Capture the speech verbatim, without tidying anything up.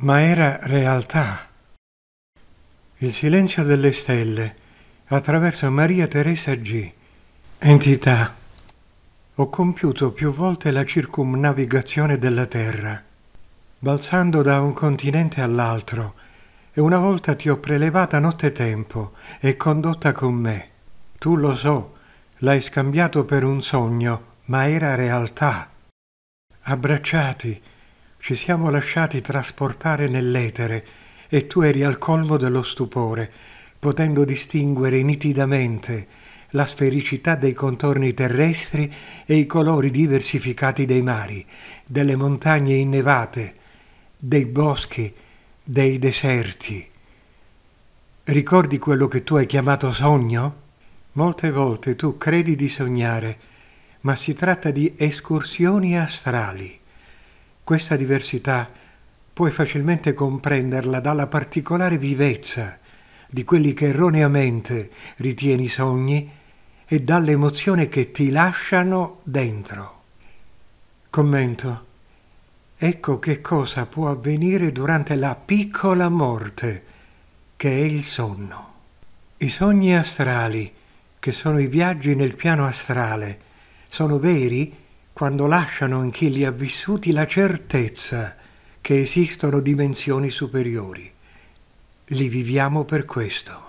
ma era realtà. Il silenzio delle stelle, attraverso Maria Teresa G. Entità. Ho compiuto più volte la circumnavigazione della Terra, balzando da un continente all'altro, e una volta ti ho prelevata nottetempo e condotta con me. Tu, lo so, l'hai scambiato per un sogno, ma era realtà. Abbracciati, ci siamo lasciati trasportare nell'etere, e tu eri al colmo dello stupore, potendo distinguere nitidamente la sfericità dei contorni terrestri e i colori diversificati dei mari, delle montagne innevate, dei boschi, dei deserti. Ricordi quello che tu hai chiamato sogno? Molte volte tu credi di sognare, ma si tratta di escursioni astrali. Questa diversità puoi facilmente comprenderla dalla particolare vivezza di quelli che erroneamente ritieni sogni e dall'emozione che ti lasciano dentro. Commento. Ecco che cosa può avvenire durante la piccola morte, che è il sonno. I sogni astrali, che sono i viaggi nel piano astrale, sono veri quando lasciano in chi li ha vissuti la certezza che esistono dimensioni superiori. Li viviamo per questo.